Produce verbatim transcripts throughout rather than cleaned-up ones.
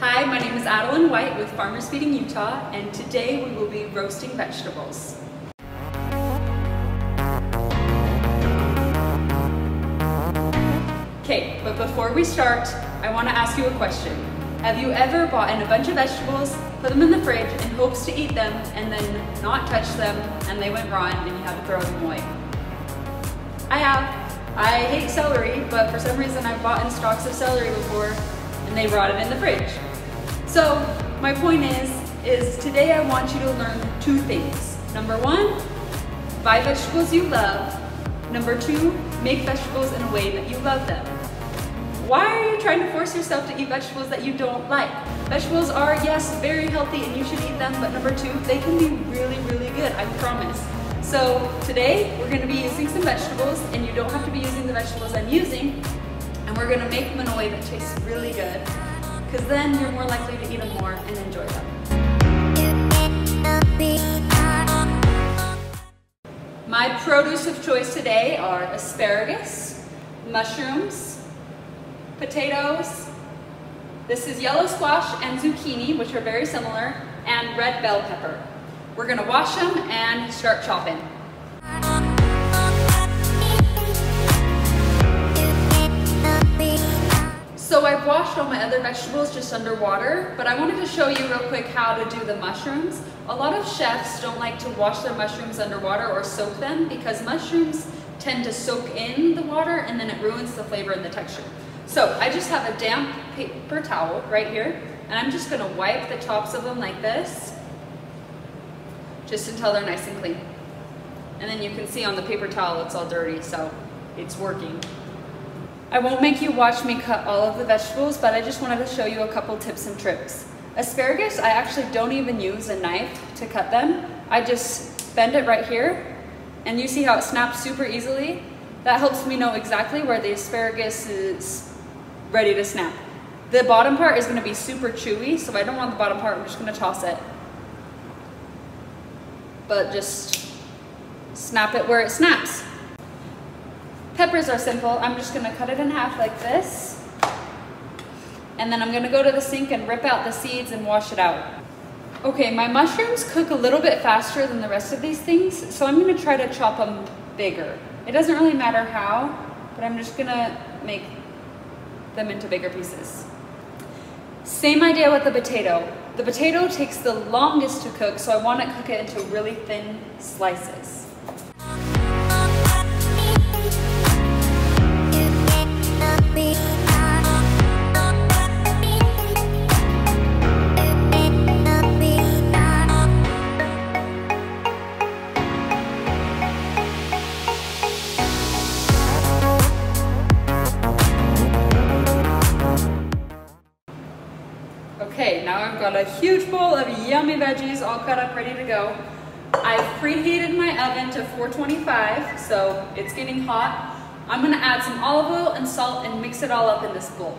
Hi, my name is Adeline White with Farmers Feeding Utah, and today we will be roasting vegetables. Okay, but before we start, I want to ask you a question. Have you ever bought in a bunch of vegetables, put them in the fridge in hopes to eat them, and then not touch them, and they went rotten and you had to throw them away? I have. I hate celery, but for some reason I've bought in stalks of celery before and they rotted in the fridge. So my point is, is today I want you to learn two things. Number one, buy vegetables you love. Number two, make vegetables in a way that you love them. Why are you trying to force yourself to eat vegetables that you don't like? Vegetables are, yes, very healthy and you should eat them, but number two, they can be really, really good, I promise. So today, we're gonna be using some vegetables, and you don't have to be using the vegetables I'm using, and we're gonna make them in a way that tastes really good, because then you're more likely to eat them more and enjoy them. My produce of choice today are asparagus, mushrooms, potatoes, this is yellow squash and zucchini, which are very similar, and red bell pepper. We're gonna wash them and start chopping. So I've washed all my other vegetables just under water, but I wanted to show you real quick how to do the mushrooms. A lot of chefs don't like to wash their mushrooms underwater or soak them because mushrooms tend to soak in the water and then it ruins the flavor and the texture. So I just have a damp paper towel right here, and I'm just gonna wipe the tops of them like this, just until they're nice and clean. And then you can see on the paper towel it's all dirty, so it's working. I won't make you watch me cut all of the vegetables, but I just wanted to show you a couple tips and tricks. Asparagus, I actually don't even use a knife to cut them. I just bend it right here, and you see how it snaps super easily? That helps me know exactly where the asparagus is ready to snap. The bottom part is gonna be super chewy, so I don't want the bottom part, I'm just gonna toss it. But just snap it where it snaps. Peppers are simple. I'm just gonna cut it in half like this. And then I'm gonna go to the sink and rip out the seeds and wash it out. Okay, my mushrooms cook a little bit faster than the rest of these things, so I'm gonna try to chop them bigger. It doesn't really matter how, but I'm just gonna make them into bigger pieces. Same idea with the potato. The potato takes the longest to cook, so I want to cook it into really thin slices. Okay, now I've got a huge bowl of yummy veggies all cut up, ready to go. I've preheated my oven to four twenty-five, so it's getting hot. I'm gonna add some olive oil and salt and mix it all up in this bowl.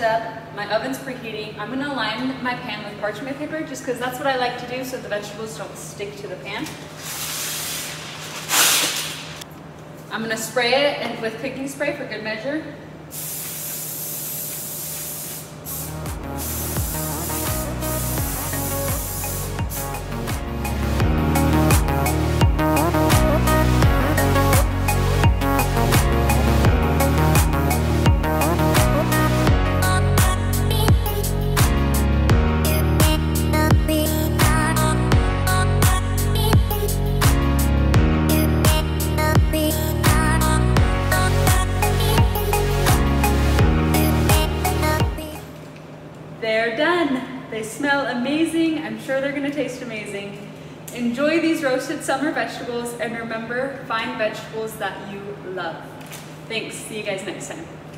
Up. My oven's preheating. I'm going to line my pan with parchment paper just because that's what I like to do so the vegetables don't stick to the pan. I'm going to spray it with cooking spray for good measure. They're done. They smell amazing. I'm sure they're gonna taste amazing. Enjoy these roasted summer vegetables, and remember, find vegetables that you love. Thanks, see you guys next time.